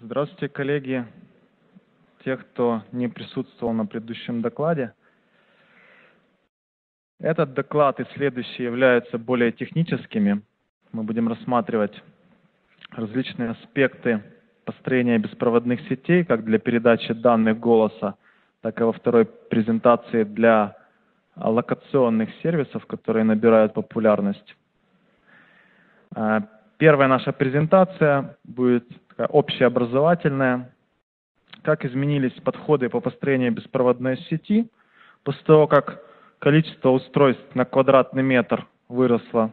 Здравствуйте, коллеги. Те, кто не присутствовал на предыдущем докладе. Этот доклад и следующий являются более техническими. Мы будем рассматривать различные аспекты построения беспроводных сетей, как для передачи данных голоса, так и во второй презентации для локационных сервисов, которые набирают популярность. Первая наша презентация будет такая общеобразовательная. Как изменились подходы по построению беспроводной сети после того, как количество устройств на квадратный метр выросло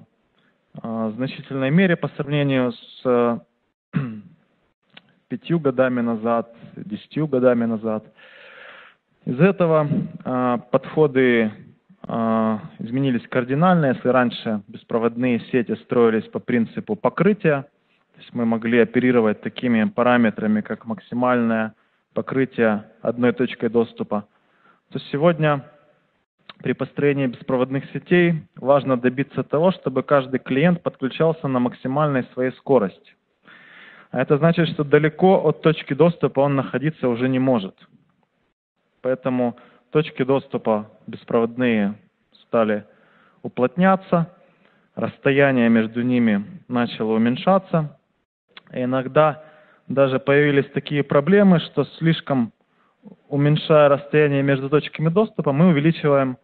в значительной мере по сравнению с 5 годами назад, 10 годами назад. Из этого подходы изменились кардинально. Если раньше беспроводные сети строились по принципу покрытия, то есть мы могли оперировать такими параметрами, как максимальное покрытие одной точкой доступа, то сегодня при построении беспроводных сетей важно добиться того, чтобы каждый клиент подключался на максимальной своей скорости. А это значит, что далеко от точки доступа он находиться уже не может. Поэтому точки доступа беспроводные стали уплотняться, расстояние между ними начало уменьшаться. И иногда даже появились такие проблемы, что слишком уменьшая расстояние между точками доступа, мы увеличиваем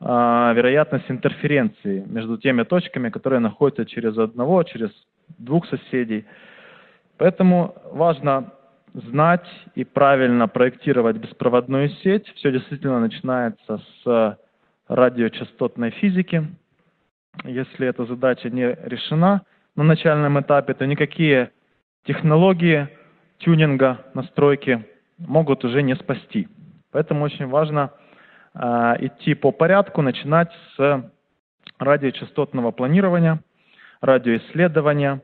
вероятность интерференции между теми точками, которые находятся через одного, через двух соседей. Поэтому важно знать и правильно проектировать беспроводную сеть. Все действительно начинается с радиочастотной физики. Если эта задача не решена на начальном этапе, то никакие технологии тюнинга, настройки могут уже не спасти. Поэтому очень важно идти по порядку, начинать с радиочастотного планирования, радиоисследования,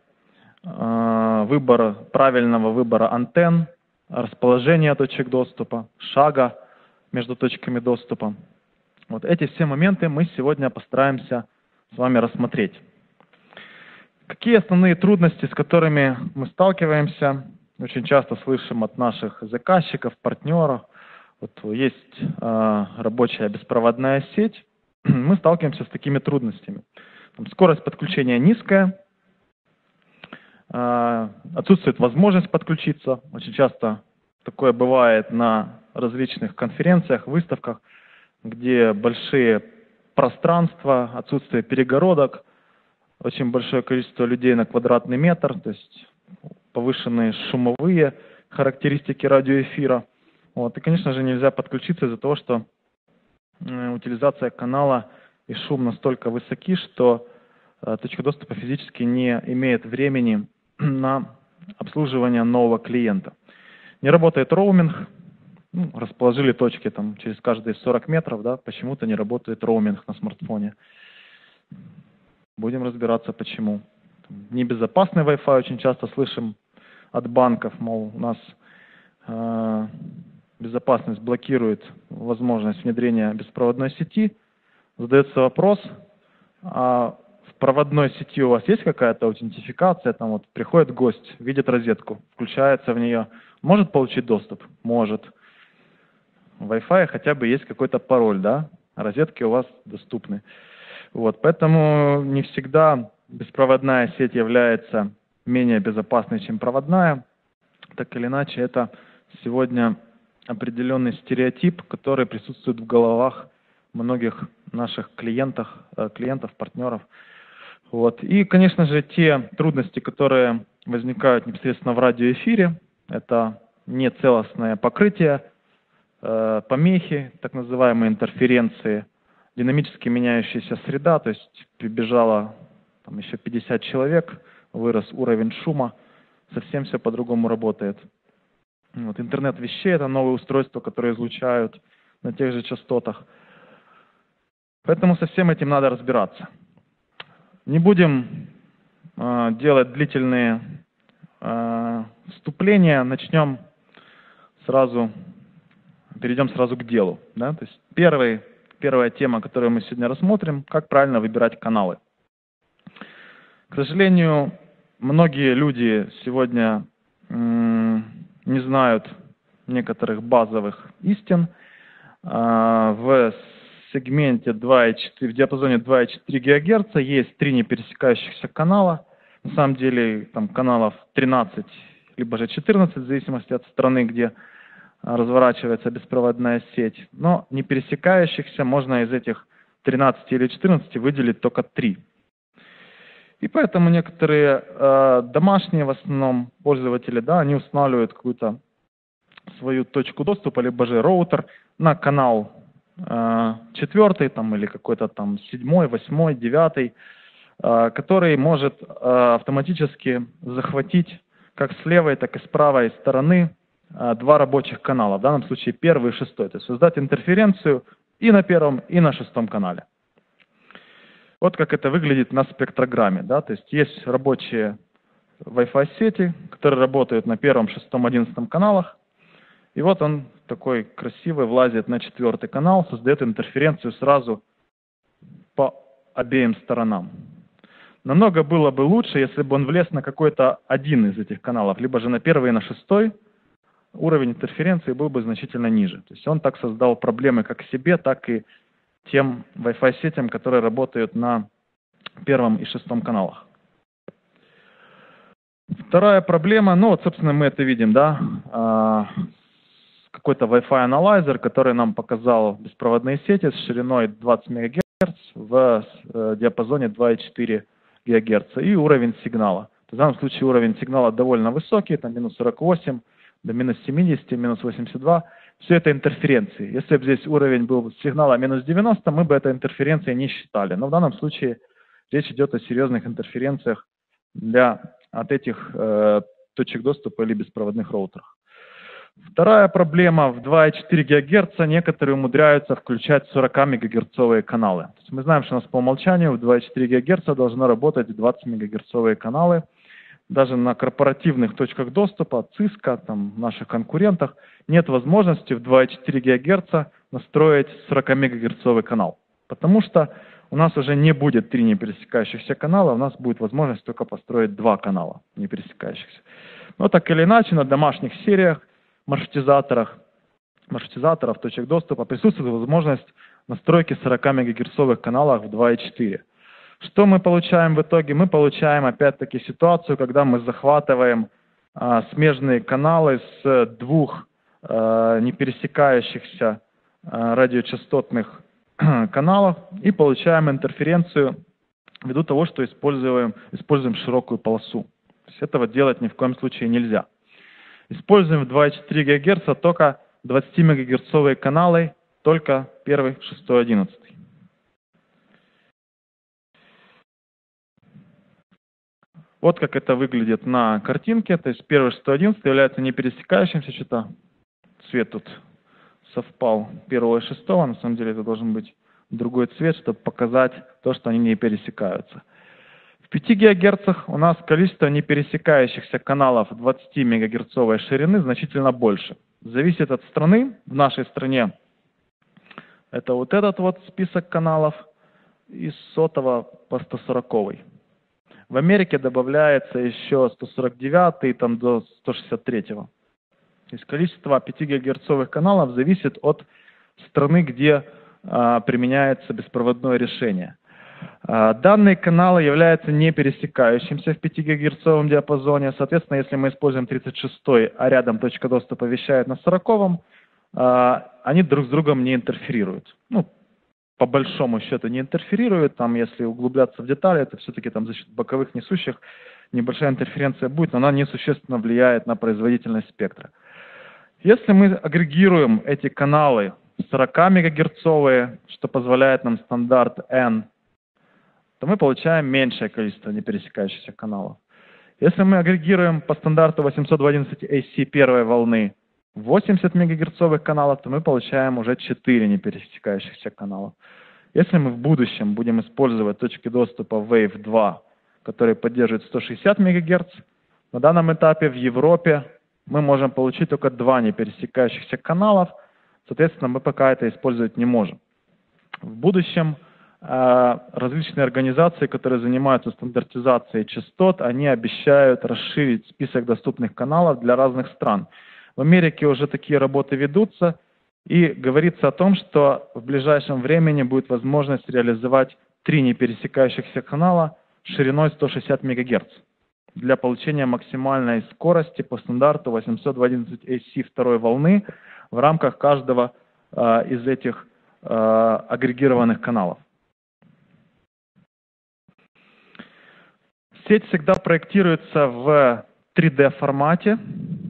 правильного выбора антенн, расположения точек доступа, шага между точками доступа. Вот эти все моменты мы сегодня постараемся с вами рассмотреть. Какие основные трудности, с которыми мы сталкиваемся, очень часто слышим от наших заказчиков, партнеров. Вот есть рабочая беспроводная сеть, мы сталкиваемся с такими трудностями. Там скорость подключения низкая, отсутствует возможность подключиться. Очень часто такое бывает на различных конференциях, выставках, где большие пространства, отсутствие перегородок, очень большое количество людей на квадратный метр, то есть повышенные шумовые характеристики радиоэфира. Вот. И, конечно же, нельзя подключиться из-за того, что утилизация канала и шум настолько высоки, что точка доступа физически не имеет времени на обслуживание нового клиента. Не работает роуминг, расположили точки там, через каждые 40 метров, да, почему-то не работает роуминг на смартфоне. Будем разбираться, почему. Небезопасный Wi-Fi очень часто слышим от банков, мол, у нас безопасность блокирует возможность внедрения беспроводной сети. Задается вопрос, а в проводной сети у вас есть какая-то аутентификация? Там вот приходит гость, видит розетку, включается в нее, может получить доступ? Может. В Wi-Fi хотя бы есть какой-то пароль, да? Розетки у вас доступны. Вот, поэтому не всегда беспроводная сеть является менее безопасной, чем проводная. Так или иначе, это сегодня определенный стереотип, который присутствует в головах многих наших клиентов, партнеров. Вот. И, конечно же, те трудности, которые возникают непосредственно в радиоэфире, это нецелостное покрытие, помехи, так называемые интерференции, динамически меняющаяся среда, то есть прибежала там еще 50 человек, вырос уровень шума, совсем все по-другому работает. Вот, интернет вещей — это новые устройства, которые излучают на тех же частотах. Поэтому со всем этим надо разбираться. Не будем делать длительные вступления, перейдем сразу к делу. Да? То есть первая тема, которую мы сегодня рассмотрим, — как правильно выбирать каналы. К сожалению, многие люди сегодня не знают некоторых базовых истин. В сегменте 2,4, в диапазоне 2,4 ГГц есть 3 непересекающихся канала. На самом деле там каналов 13, либо же 14, в зависимости от страны, где разворачивается беспроводная сеть. Но не пересекающихся можно из этих 13 или 14 выделить только 3. И поэтому некоторые домашние в основном пользователи, да, они устанавливают какую-то свою точку доступа, либо же роутер на канал 4 там, или какой-то там 7, 8, 9, который может автоматически захватить как с левой, так и с правой стороны два рабочих канала, в данном случае 1 и 6, то есть создать интерференцию и на 1 и на 6 канале. Вот как это выглядит на спектрограмме, да? То есть есть рабочие Wi-Fi сети, которые работают на 1, 6, 11 каналах, и вот он такой красивый влазит на 4 канал, создает интерференцию сразу по обеим сторонам. Намного было бы лучше, если бы он влез на какой-то один из этих каналов, либо же на 1 и на 6, уровень интерференции был бы значительно ниже. То есть он так создал проблемы как себе, так и тем Wi-Fi сетям, которые работают на 1 и 6 каналах. Вторая проблема, ну вот, собственно, мы это видим, да, какой-то Wi-Fi Analyzer, который нам показал беспроводные сети с шириной 20 МГц в диапазоне 2,4 ГГц и уровень сигнала. В данном случае уровень сигнала довольно высокий, там минус 48 до минус 70, минус 82. Все это интерференции. Если бы здесь уровень был сигнала минус 90, мы бы этой интерференцией не считали. Но в данном случае речь идет о серьезных интерференциях от этих точек доступа или беспроводных роутерах. Вторая проблема. В 2,4 ГГц некоторые умудряются включать 40 МГц каналы. То есть мы знаем, что у нас по умолчанию в 2,4 ГГц должно работать 20 МГц каналы. Даже на корпоративных точках доступа, Cisco, там, наших конкурентах, нет возможности в 2,4 ГГц настроить 40 МГц канал. Потому что у нас уже не будет 3 непересекающихся канала, у нас будет возможность только построить 2 канала непересекающихся. Но так или иначе, на домашних сериях, маршрутизаторов, точек доступа присутствует возможность настройки 40 МГц каналов в 2,4. Что мы получаем в итоге? Мы получаем опять-таки ситуацию, когда мы захватываем смежные каналы с 2 непересекающихся радиочастотных каналов и получаем интерференцию ввиду того, что используем широкую полосу. То есть этого делать ни в коем случае нельзя. Используем в 2,4 ГГц только 20 МГц каналы, только 1, 6, 11. Вот как это выглядит на картинке. То есть 1, 6, 11 является непересекающимся. Что-то цвет тут совпал 1 и 6. На самом деле это должен быть другой цвет, чтобы показать то, что они не пересекаются. В 5 ГГц у нас количество непересекающихся каналов 20 МГц ширины значительно больше. Зависит от страны. В нашей стране это вот этот вот список каналов из 100 по 140. В Америке добавляется еще 149 там, до 163. То есть количество 5 ГГц каналов зависит от страны, где применяется беспроводное решение. Данные каналы являются не пересекающимся в 5 ГГц диапазоне. Соответственно, если мы используем 36, а рядом точка доступа вещает на 40, они друг с другом не интерферируют. Ну, по большому счету не интерферирует, там, если углубляться в детали, это все-таки там за счет боковых несущих небольшая интерференция будет, но она несущественно влияет на производительность спектра. Если мы агрегируем эти каналы 40 МГц, что позволяет нам стандарт N, то мы получаем меньшее количество непересекающихся каналов. Если мы агрегируем по стандарту 802.11ac первой волны 80 МГц каналов, то мы получаем уже 4 непересекающихся канала. Если мы в будущем будем использовать точки доступа Wave 2, которые поддерживают 160 МГц, на данном этапе в Европе мы можем получить только 2 непересекающихся каналов, соответственно, мы пока это использовать не можем. В будущем различные организации, которые занимаются стандартизацией частот, они обещают расширить список доступных каналов для разных стран. В Америке уже такие работы ведутся, и говорится о том, что в ближайшем времени будет возможность реализовать 3 непересекающихся канала шириной 160 МГц для получения максимальной скорости по стандарту 802.11ac второй волны в рамках каждого из этих агрегированных каналов. Сеть всегда проектируется в 3D формате,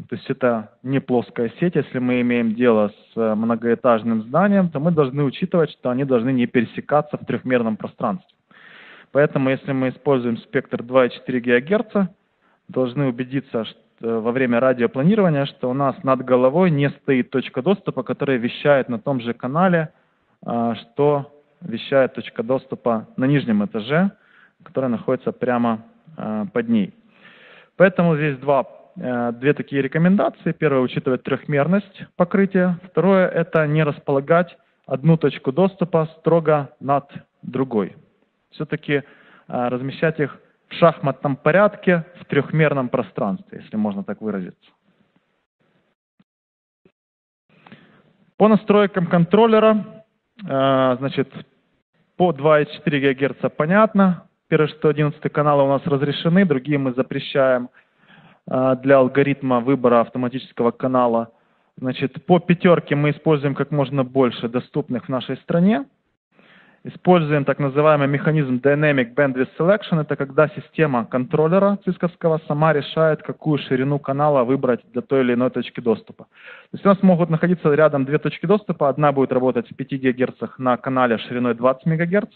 то есть это не плоская сеть. Если мы имеем дело с многоэтажным зданием, то мы должны учитывать, что они должны не пересекаться в трехмерном пространстве. Поэтому, если мы используем спектр 2,4 ГГц, должны убедиться во время радиопланирования, что у нас над головой не стоит точка доступа, которая вещает на том же канале, что вещает точка доступа на нижнем этаже, которая находится прямо под ней. Поэтому здесь две такие рекомендации. Первое — учитывать трехмерность покрытия. Второе — это не располагать одну точку доступа строго над другой. Все-таки размещать их в шахматном порядке в трехмерном пространстве, если можно так выразиться. По настройкам контроллера, значит, по 2,4 ГГц понятно. Первые 111 каналы у нас разрешены, другие мы запрещаем для алгоритма выбора автоматического канала. Значит, по 5 мы используем как можно больше доступных в нашей стране. Используем так называемый механизм Dynamic Bandwidth Selection. Это когда система контроллера цисковского сама решает, какую ширину канала выбрать для той или иной точки доступа. То есть у нас могут находиться рядом 2 точки доступа. Одна будет работать в 5 ГГц на канале шириной 20 МГц.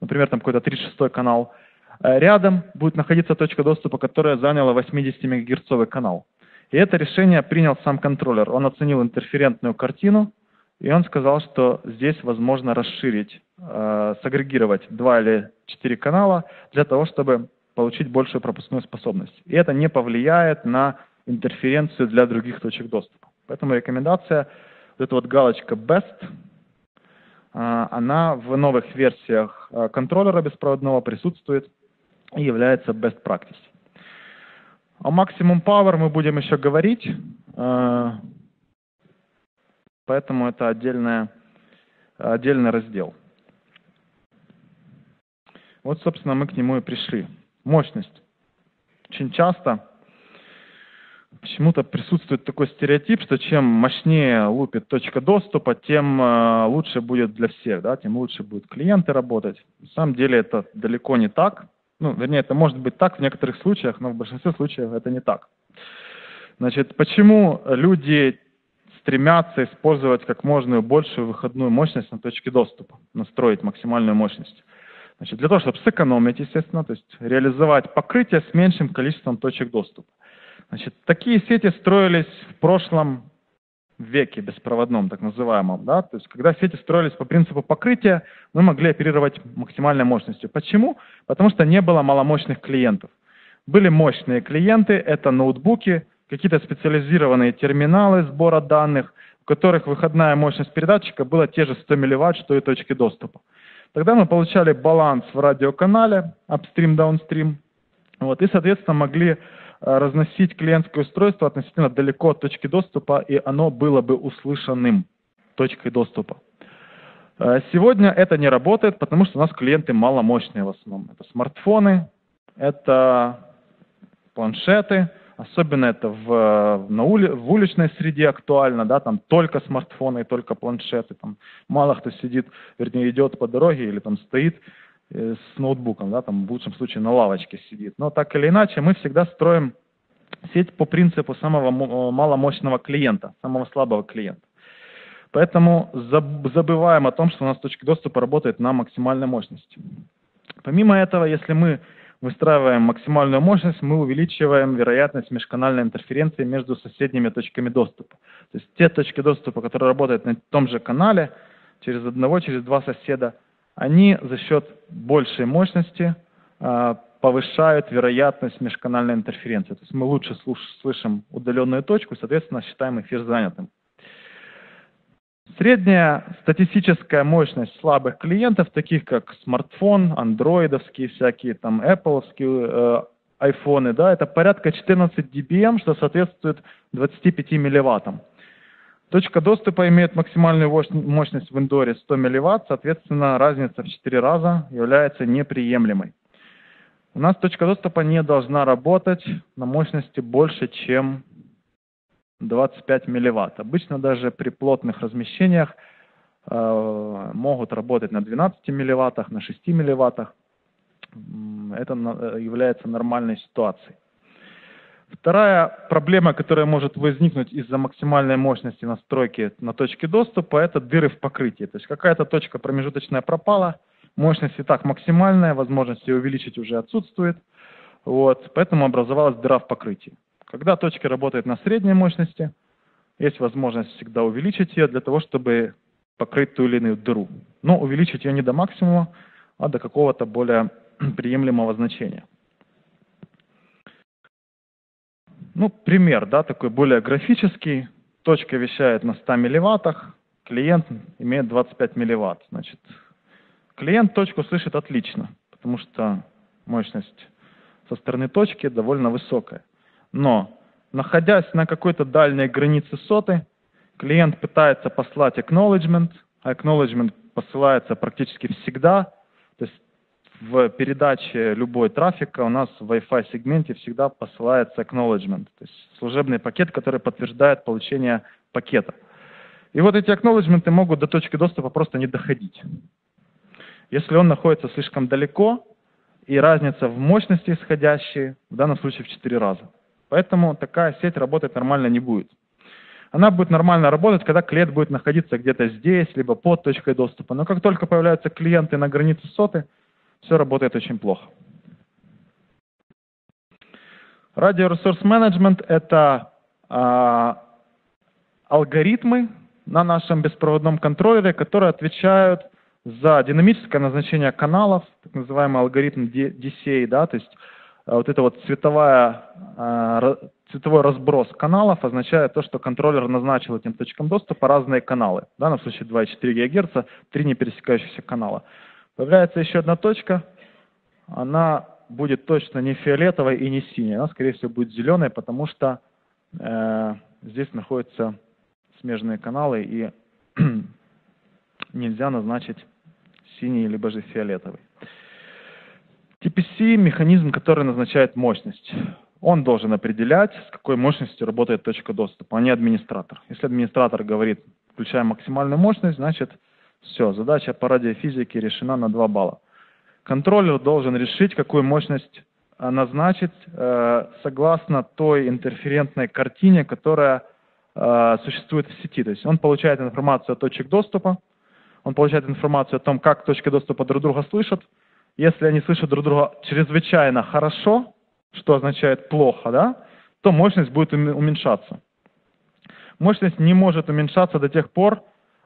Например, там какой-то 36-й канал. Рядом будет находиться точка доступа, которая заняла 80 МГц канал. И это решение принял сам контроллер. Он оценил интерферентную картину. И он сказал, что здесь возможно расширить, сагрегировать 2 или 4 канала для того, чтобы получить большую пропускную способность. И это не повлияет на интерференцию для других точек доступа. Поэтому рекомендация, вот эта вот галочка Best, она в новых версиях контроллера беспроводного присутствует и является Best Practice. О Maximum Power мы будем еще говорить. Поэтому это отдельный раздел. Вот, собственно, мы к нему и пришли. Мощность. Очень часто почему-то присутствует такой стереотип, что чем мощнее лупит точка доступа, тем лучше будет для всех, да? Тем лучше будут клиенты работать. На самом деле это далеко не так. Ну, вернее, это может быть так в некоторых случаях, но в большинстве случаев это не так. Значит, почему люди стремятся использовать как можно большую выходную мощность на точке доступа, настроить максимальную мощность? Значит, для того, чтобы сэкономить, естественно, то есть реализовать покрытие с меньшим количеством точек доступа. Значит, такие сети строились в прошлом веке беспроводном, так называемом, да? То есть когда сети строились по принципу покрытия, мы могли оперировать максимальной мощностью. Почему? Потому что не было маломощных клиентов. Были мощные клиенты, это ноутбуки, какие-то специализированные терминалы сбора данных, в которых выходная мощность передатчика была те же 100 милливатт, что и точки доступа. Тогда мы получали баланс в радиоканале, upstream, downstream, вот, и, соответственно, могли разносить клиентское устройство относительно далеко от точки доступа, и оно было бы услышанным точкой доступа. Сегодня это не работает, потому что у нас клиенты маломощные в основном. Это смартфоны, это планшеты. Особенно это в уличной среде актуально, да, там только смартфоны и только планшеты. Там мало кто сидит, вернее, идет по дороге или там стоит с ноутбуком, да, там в лучшем случае на лавочке сидит. Но так или иначе, мы всегда строим сеть по принципу самого маломощного клиента, самого слабого клиента. Поэтому забываем о том, что у нас точки доступа работают на максимальной мощности. Помимо этого, если мы выстраиваем максимальную мощность, мы увеличиваем вероятность межканальной интерференции между соседними точками доступа. То есть те точки доступа, которые работают на том же канале, через одного, через два соседа, они за счет большей мощности повышают вероятность межканальной интерференции. То есть мы лучше слышим удаленную точку, соответственно, считаем эфир занятым. Средняя статистическая мощность слабых клиентов, таких как смартфон, андроидовские всякие, там, Apple'овские айфоны, да, это порядка 14 dBm, что соответствует 25 милливаттам. Точка доступа имеет максимальную мощность в индоре 100 милливатт, соответственно, разница в 4 раза является неприемлемой. У нас точка доступа не должна работать на мощности больше, чем 25 милливатт. Обычно даже при плотных размещениях могут работать на 12 милливаттах, на 6 милливаттах. Это является нормальной ситуацией. Вторая проблема, которая может возникнуть из-за максимальной мощности настройки на точке доступа, это дыры в покрытии. То есть какая-то точка промежуточная пропала, мощность и так максимальная, возможности увеличить уже отсутствует, вот, поэтому образовалась дыра в покрытии. Когда точки работают на средней мощности, есть возможность всегда увеличить ее для того, чтобы покрыть ту или иную дыру. Но увеличить ее не до максимума, а до какого-то более приемлемого значения. Ну, пример, да, такой более графический. Точка вещает на 100 милливаттах, клиент имеет 25 милливатт. Значит, клиент точку слышит отлично, потому что мощность со стороны точки довольно высокая. Но, находясь на какой-то дальней границе соты, клиент пытается послать acknowledgement, а acknowledgement посылается практически всегда. То есть в передаче любой трафика у нас в Wi-Fi сегменте всегда посылается acknowledgement, то есть служебный пакет, который подтверждает получение пакета. И вот эти acknowledgement'ы могут до точки доступа просто не доходить. Если он находится слишком далеко, и разница в мощности исходящей, в данном случае в 4 раза. Поэтому такая сеть работать нормально не будет. Она будет нормально работать, когда клиент будет находиться где-то здесь, либо под точкой доступа. Но как только появляются клиенты на границе соты, все работает очень плохо. Radio Resource Management – это алгоритмы на нашем беспроводном контроллере, которые отвечают за динамическое назначение каналов, так называемый алгоритм DCA, да, то есть вот это вот цветовой разброс каналов означает то, что контроллер назначил этим точкам доступа разные каналы. В данном случае 2,4 ГГц, 3 не пересекающихся канала. Появляется еще одна точка, она будет точно не фиолетовой и не синей, она, скорее всего, будет зеленой, потому что здесь находятся смежные каналы, и нельзя назначить синий либо же фиолетовый. TPC – механизм, который назначает мощность. Он должен определять, с какой мощностью работает точка доступа, а не администратор. Если администратор говорит, включаем максимальную мощность, значит, все, задача по радиофизике решена на 2 балла. Контроллер должен решить, какую мощность назначить согласно той интерферентной картине, которая существует в сети. То есть он получает информацию о точках доступа, он получает информацию о том, как точки доступа друг друга слышат. Если они слышат друг друга чрезвычайно хорошо, что означает плохо, да, то мощность будет уменьшаться. Мощность не может уменьшаться до тех пор,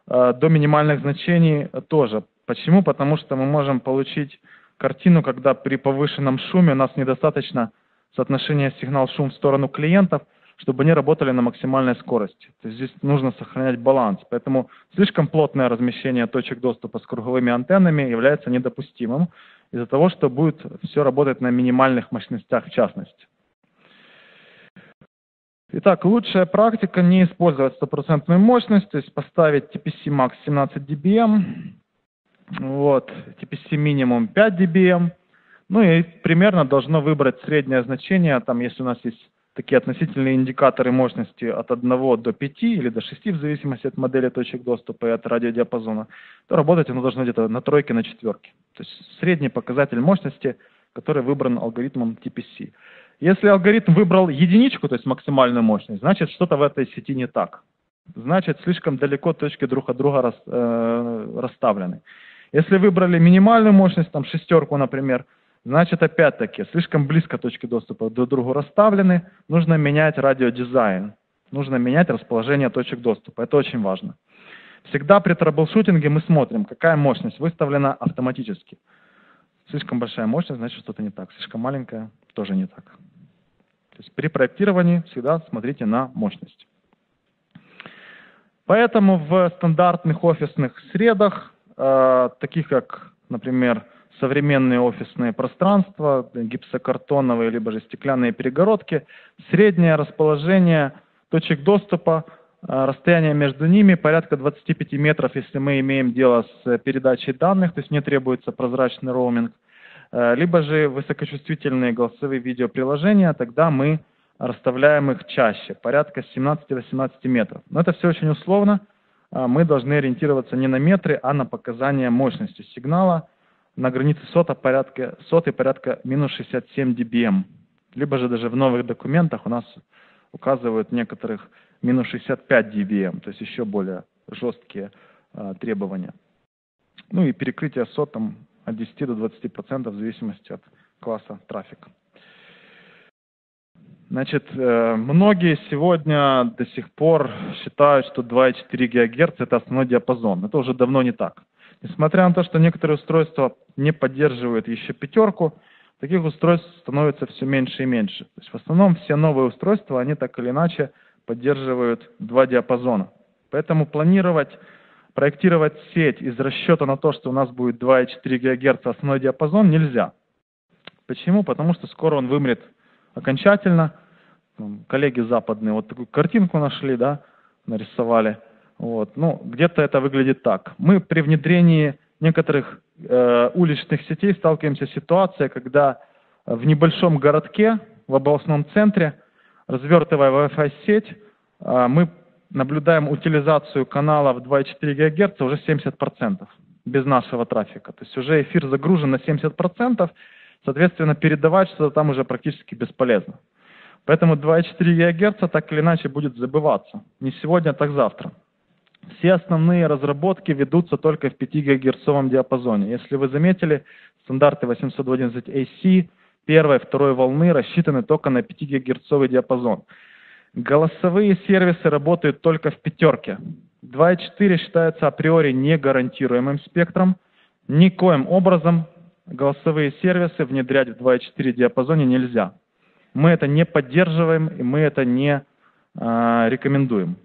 до минимальных значений тоже. Почему? Потому что мы можем получить картину, когда при повышенном шуме у нас недостаточно соотношения сигнал-шум в сторону клиентов, чтобы они работали на максимальной скорости. То есть здесь нужно сохранять баланс. Поэтому слишком плотное размещение точек доступа с круговыми антеннами является недопустимым из-за того, что будет все работать на минимальных мощностях в частности. Итак, лучшая практика не использовать стопроцентную мощность, то есть поставить TPC max 17 dBm, вот, TPC минимум 5 dBm, ну и примерно должно выбрать среднее значение, там, если у нас есть такие относительные индикаторы мощности от 1 до 5 или до 6, в зависимости от модели точек доступа и от радиодиапазона, то работать оно должно где-то на тройке, на четверке. То есть средний показатель мощности, который выбран алгоритмом TPC. Если алгоритм выбрал единичку, то есть максимальную мощность, значит, что-то в этой сети не так. Значит, слишком далеко точки друг от друга расставлены. Если выбрали минимальную мощность, там шестерку, например, значит, опять-таки, слишком близко точки доступа друг к другу расставлены, нужно менять радиодизайн, нужно менять расположение точек доступа. Это очень важно. Всегда при траблшутинге мы смотрим, какая мощность выставлена автоматически. Слишком большая мощность, значит, что-то не так. Слишком маленькая, тоже не так. То есть при проектировании всегда смотрите на мощность. Поэтому в стандартных офисных средах, таких как, например, современные офисные пространства, гипсокартоновые либо же стеклянные перегородки, среднее расположение точек доступа, расстояние между ними порядка 25 метров, если мы имеем дело с передачей данных, то есть не требуется прозрачный роуминг, либо же высокочувствительные голосовые видеоприложения, тогда мы расставляем их чаще, порядка 17-18 метров. Но это все очень условно, мы должны ориентироваться не на метры, а на показания мощности сигнала на границе соты порядка минус 67 dBm, либо же даже в новых документах у нас указывают некоторых минус 65 dBm, то есть еще более жесткие требования. Ну и перекрытие сот там от 10 до 20% в зависимости от класса трафика. Значит, многие сегодня до сих пор считают, что 2,4 ГГц – это основной диапазон. Это уже давно не так. Несмотря на то, что некоторые устройства не поддерживают еще пятерку, таких устройств становится все меньше и меньше. То есть в основном все новые устройства, они так или иначе поддерживают два диапазона. Поэтому проектировать сеть из расчета на то, что у нас будет 2,4 ГГц основной диапазон, нельзя. Почему? Потому что скоро он вымрет окончательно. Коллеги западные вот такую картинку нашли, да, нарисовали. Вот. Ну, где-то это выглядит так. Мы при внедрении некоторых уличных сетей сталкиваемся с ситуацией, когда в небольшом городке, в областном центре, развертывая Wi-Fi сеть, мы наблюдаем утилизацию каналов 2,4 ГГц уже 70% без нашего трафика. То есть уже эфир загружен на 70%, соответственно, передавать что-то там уже практически бесполезно. Поэтому 2,4 ГГц так или иначе будет забываться. Не сегодня, так завтра. Все основные разработки ведутся только в 5 ГГц диапазоне. Если вы заметили, стандарты 802.11ac первой, второй волны рассчитаны только на 5 ГГц диапазон. Голосовые сервисы работают только в пятерке. 2,4 считается априори негарантируемым спектром. Никоим образом голосовые сервисы внедрять в 2,4 диапазоне нельзя. Мы это не поддерживаем и мы это не рекомендуем.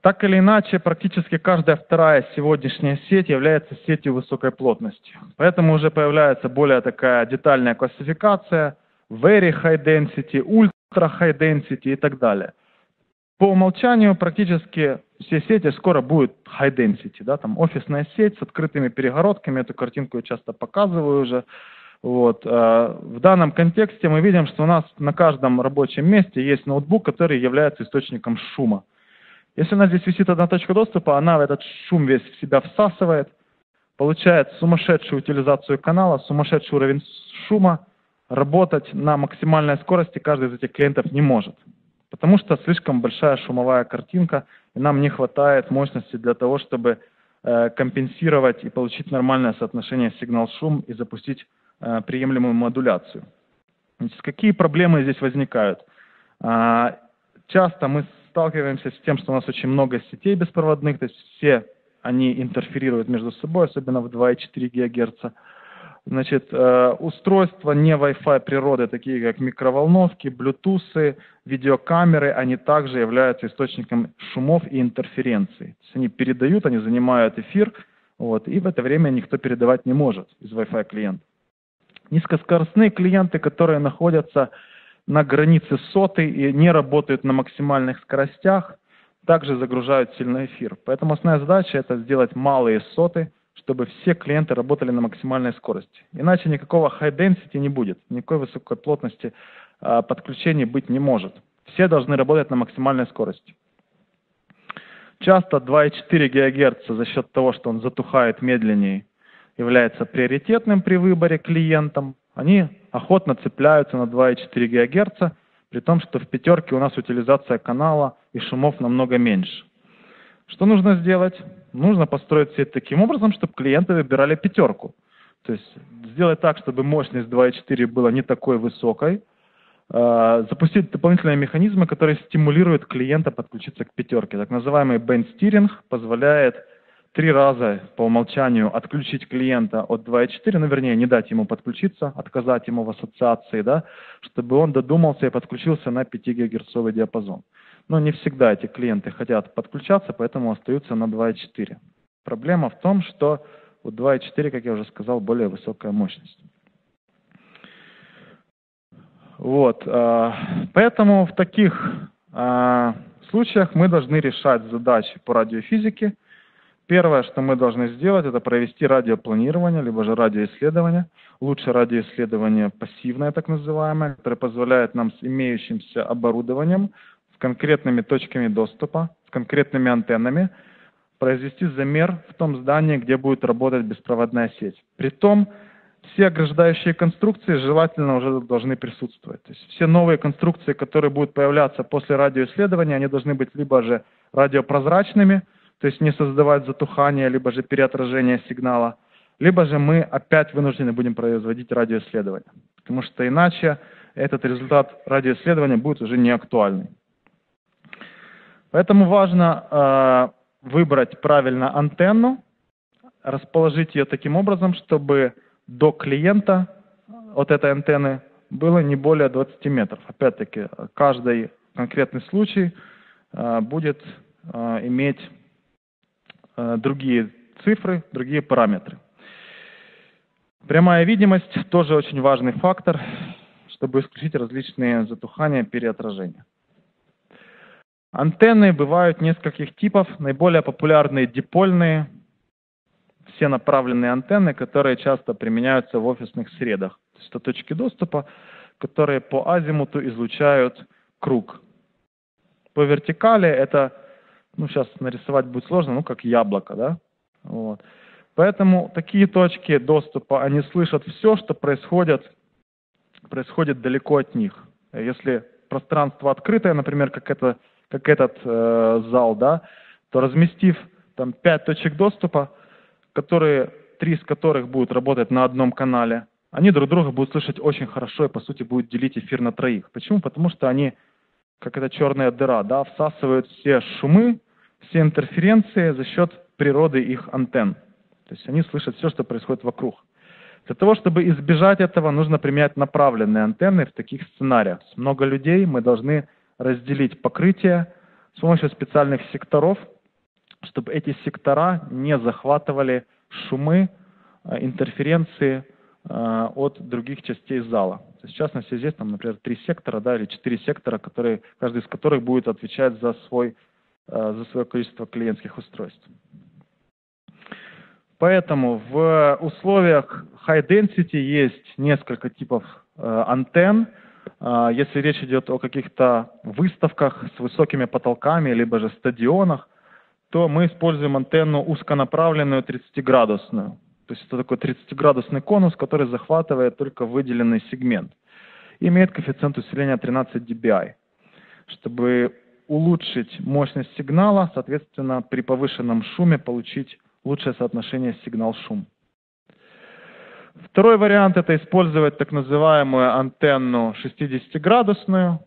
Так или иначе, практически каждая вторая сегодняшняя сеть является сетью высокой плотности. Поэтому уже появляется более такая детальная классификация Very High Density, Ultra High Density и так далее. По умолчанию практически все сети скоро будут High Density. Да? Там офисная сеть с открытыми перегородками, эту картинку я часто показываю уже. Вот. В данном контексте мы видим, что у нас на каждом рабочем месте есть ноутбук, который является источником шума. Если у нас здесь висит одна точка доступа, она этот шум весь в себя всасывает, получает сумасшедшую утилизацию канала, сумасшедший уровень шума, работать на максимальной скорости каждый из этих клиентов не может, потому что слишком большая шумовая картинка, и нам не хватает мощности для того, чтобы компенсировать и получить нормальное соотношение сигнал-шум и запустить приемлемую модуляцию. Значит, какие проблемы здесь возникают? Часто мы сталкиваемся с тем, что у нас очень много сетей беспроводных, то есть все они интерферируют между собой, особенно в 2,4 ГГц. Значит, устройства не Wi-Fi природы, такие как микроволновки, Bluetooth, видеокамеры, они также являются источником шумов и интерференций. То есть они передают, они занимают эфир, вот, и в это время никто передавать не может из Wi-Fi клиента. Низкоскоростные клиенты, которые находятся на границе соты и не работают на максимальных скоростях, также загружают сильный эфир. Поэтому основная задача – это сделать малые соты, чтобы все клиенты работали на максимальной скорости. Иначе никакого high density не будет, никакой высокой плотности подключений быть не может. Все должны работать на максимальной скорости. Часто 2,4 ГГц за счет того, что он затухает медленнее, является приоритетным при выборе клиентам. Они охотно цепляются на 2,4 ГГц, при том, что в пятерке у нас утилизация канала и шумов намного меньше. Что нужно сделать? Нужно построить сеть таким образом, чтобы клиенты выбирали пятерку. То есть сделать так, чтобы мощность 2,4 была не такой высокой, запустить дополнительные механизмы, которые стимулируют клиента подключиться к пятерке. Так называемый бэнд-стиринг позволяет три раза по умолчанию отключить клиента от 2.4, ну, вернее, не дать ему подключиться, отказать ему в ассоциации, да, чтобы он додумался и подключился на 5 ГГц диапазон. Но не всегда эти клиенты хотят подключаться, поэтому остаются на 2.4. Проблема в том, что у 2.4, как я уже сказал, более высокая мощность. Вот, поэтому в таких случаях мы должны решать задачи по радиофизике. Первое, что мы должны сделать, это провести радиопланирование, либо же радиоисследование. Лучше радиоисследование пассивное, так называемое, которое позволяет нам с имеющимся оборудованием, с конкретными точками доступа, с конкретными антеннами, произвести замер в том здании, где будет работать беспроводная сеть. Притом, все ограждающие конструкции желательно уже должны присутствовать. То есть все новые конструкции, которые будут появляться после радиоисследования, они должны быть либо же радиопрозрачными, то есть не создавать затухание, либо же переотражение сигнала, либо же мы опять вынуждены будем производить радиоисследование, потому что иначе этот результат радиоисследования будет уже не актуальный. Поэтому важно выбрать правильно антенну, расположить ее таким образом, чтобы до клиента от этой антенны было не более 20 метров. Опять-таки, каждый конкретный случай будет иметь другие цифры, другие параметры. Прямая видимость тоже очень важный фактор, чтобы исключить различные затухания, переотражения. Антенны бывают нескольких типов. Наиболее популярные дипольные, все направленные антенны, которые часто применяются в офисных средах. То есть это точки доступа, которые по азимуту излучают круг. По вертикали это, ну сейчас нарисовать будет сложно, ну как яблоко, да? Вот. Поэтому такие точки доступа, они слышат все, что происходит далеко от них. Если пространство открытое, например, как этот зал, да, то разместив там 5 точек доступа, три из которых будут работать на одном канале, они друг друга будут слышать очень хорошо и, по сути, будут делить эфир на троих. Почему? Потому что они, как эта черная дыра, да, всасывают все шумы, все интерференции за счет природы их антенн. То есть они слышат все, что происходит вокруг. Для того, чтобы избежать этого, нужно применять направленные антенны в таких сценариях. Много людей, мы должны разделить покрытие с помощью специальных секторов, чтобы эти сектора не захватывали шумы, интерференции от других частей зала. То есть, в частности, здесь, там, например, 3 сектора, да, или 4 сектора, каждый из которых будет отвечать за свое количество клиентских устройств. Поэтому в условиях high density есть несколько типов антенн. Если речь идет о каких-то выставках с высокими потолками, либо же стадионах, то мы используем антенну узконаправленную 30-градусную. То есть это такой 30-градусный конус, который захватывает только выделенный сегмент. И имеет коэффициент усиления 13 dBi. Чтобы улучшить мощность сигнала, соответственно, при повышенном шуме получить лучшее соотношение сигнал-шум. Второй вариант – это использовать так называемую антенну 60-градусную.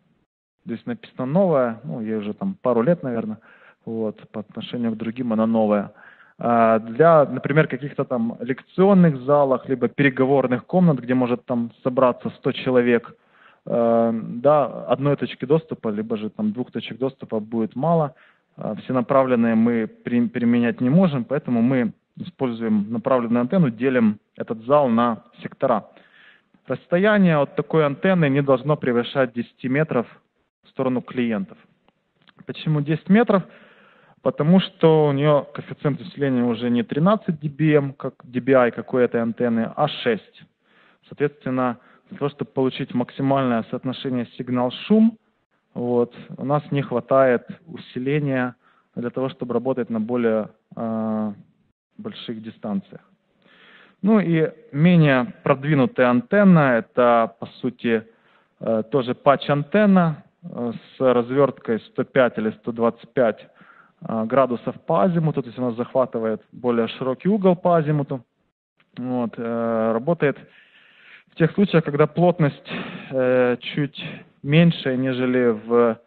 Здесь написано новая, ну, ей уже там пару лет, наверное. Вот, по отношению к другим она новая. Для, например, каких-то там лекционных залов, либо переговорных комнат, где может там собраться 100 человек, да, одной точки доступа, либо же там 2 точек доступа будет мало. Все направленные мы применять не можем, поэтому мы используем направленную антенну, делим этот зал на сектора. Расстояние от такой антенны не должно превышать 10 метров в сторону клиентов. Почему 10 метров? Потому что у нее коэффициент усиления уже не 13 dBm, как dBi, как у этой антенны, а 6. Соответственно, для того, чтобы получить максимальное соотношение сигнал-шум, вот, у нас не хватает усиления для того, чтобы работать на более больших дистанциях. Ну и менее продвинутая антенна, это по сути тоже патч-антенна с разверткой 105 или 125 градусов по азимуту, то есть она захватывает более широкий угол по азимуту. Вот, работает в тех случаях, когда плотность чуть меньше, нежели в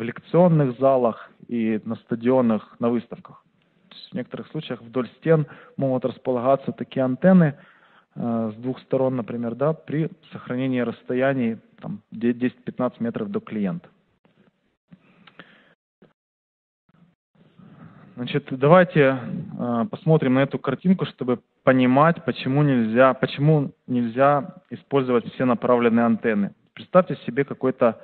лекционных залах и на стадионах, на выставках. в некоторых случаях вдоль стен могут располагаться такие антенны с двух сторон, например, да, при сохранении расстояний 10-15 метров до клиента. Значит, давайте посмотрим на эту картинку, чтобы понимать, почему нельзя использовать все направленные антенны. Представьте себе какое-то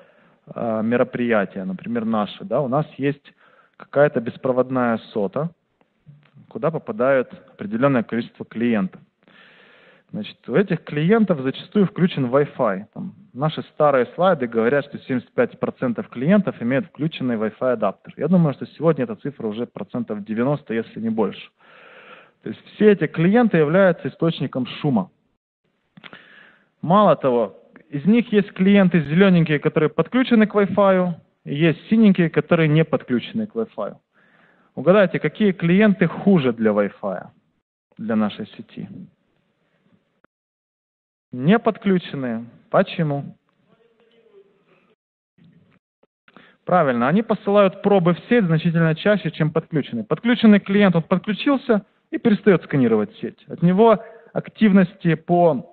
мероприятие, например, наше. Да? У нас есть какая-то беспроводная сота, куда попадает определенное количество клиентов. Значит, у этих клиентов зачастую включен Wi-Fi. Наши старые слайды говорят, что 75% клиентов имеют включенный Wi-Fi адаптер. Я думаю, что сегодня эта цифра уже 90%, если не больше. То есть все эти клиенты являются источником шума. Мало того, из них есть клиенты зелененькие, которые подключены к Wi-Fi, и есть синенькие, которые не подключены к Wi-Fi. Угадайте, какие клиенты хуже для Wi-Fi, для нашей сети? Не подключенные. Почему? Правильно, они посылают пробы в сеть значительно чаще, чем подключенные. Подключенный клиент, он подключился и перестает сканировать сеть. От него активности по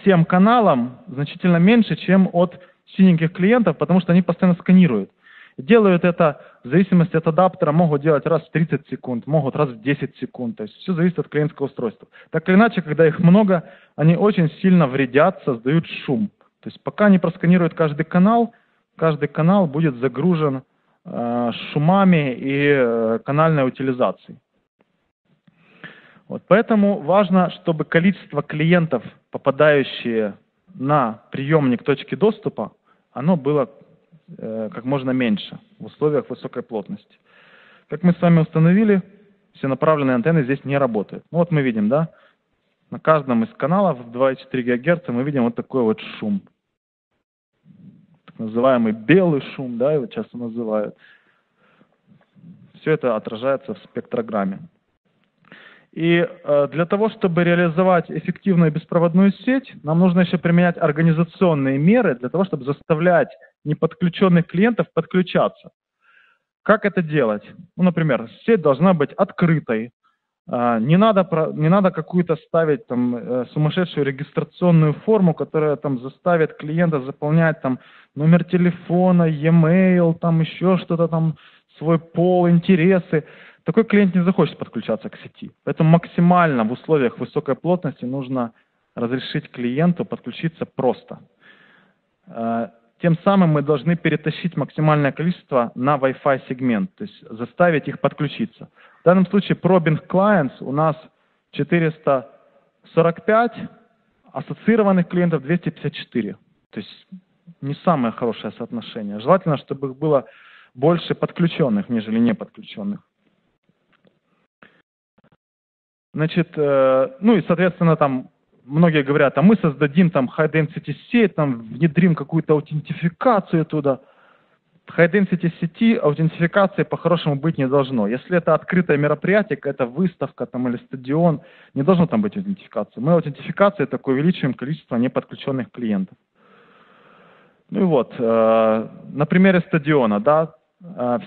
всем каналам значительно меньше, чем от синеньких клиентов, потому что они постоянно сканируют. Делают это в зависимости от адаптера, могут делать раз в 30 секунд, могут раз в 10 секунд. То есть все зависит от клиентского устройства. Так или иначе, когда их много, они очень сильно вредят, создают шум. То есть пока не просканируют каждый канал будет загружен шумами и канальной утилизацией. Вот, поэтому важно, чтобы количество клиентов, попадающие на приемник точки доступа, оно было как можно меньше в условиях высокой плотности. Как мы с вами установили, все направленные антенны здесь не работают. Ну, вот мы видим, да, на каждом из каналов 2,4 ГГц мы видим вот такой вот шум. Так называемый белый шум, да, его часто называют. Все это отражается в спектрограмме. И для того, чтобы реализовать эффективную беспроводную сеть, нам нужно еще применять организационные меры для того, чтобы заставлять неподключенных клиентов подключаться. Как это делать? Ну, например, сеть должна быть открытой. Не надо какую-то ставить сумасшедшую регистрационную форму, которая заставит клиента заполнять номер телефона, e-mail, еще что-то, свой пол, интересы. Такой клиент не захочет подключаться к сети. Поэтому максимально в условиях высокой плотности нужно разрешить клиенту подключиться просто. Тем самым мы должны перетащить максимальное количество на Wi-Fi сегмент, то есть заставить их подключиться. В данном случае probing clients у нас 445, ассоциированных клиентов 254. То есть не самое хорошее соотношение. Желательно, чтобы их было больше подключенных, нежели не подключенных. Значит, ну и, соответственно, многие говорят, а мы создадим high-density сеть, внедрим какую-то аутентификацию туда. В high-density сети аутентификации по-хорошему быть не должно. Если это открытое мероприятие, какая-то выставка или стадион, не должно быть аутентификации. Мы аутентификацией только увеличиваем количество неподключенных клиентов. Ну и вот, на примере стадиона, да,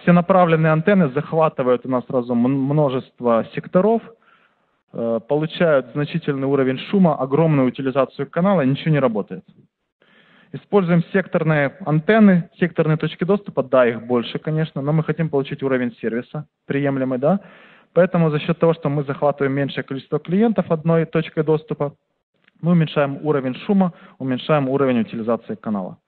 все направленные антенны захватывают у нас сразу множество секторов, получают значительный уровень шума, огромную утилизацию канала, ничего не работает. Используем секторные антенны, секторные точки доступа, да, их больше, конечно, но мы хотим получить уровень сервиса, приемлемый, да. Поэтому за счет того, что мы захватываем меньшее количество клиентов одной точкой доступа, мы уменьшаем уровень шума, уменьшаем уровень утилизации канала.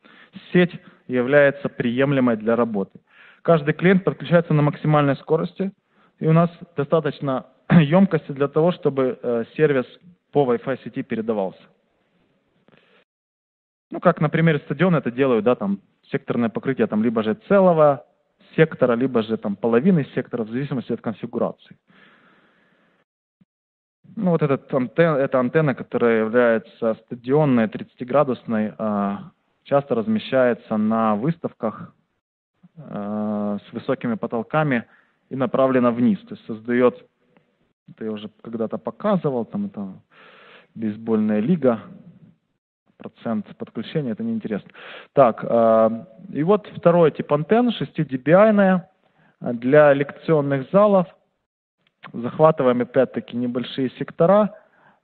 Сеть является приемлемой для работы. Каждый клиент подключается на максимальной скорости, и у нас достаточно емкости для того, чтобы сервис по Wi-Fi сети передавался. Ну, как на примере стадиона это делают, да, секторное покрытие либо же целого сектора, либо же половины сектора, в зависимости от конфигурации. Ну, вот эта антенна, которая является стадионной, 30-градусной, часто размещается на выставках с высокими потолками и направлена вниз, то есть создает. Это я уже когда-то показывал, это бейсбольная лига, процент подключения, это неинтересно. Так, и вот второй тип антенн, 6 dBi-ная, для лекционных залов. захватываем опять-таки небольшие сектора.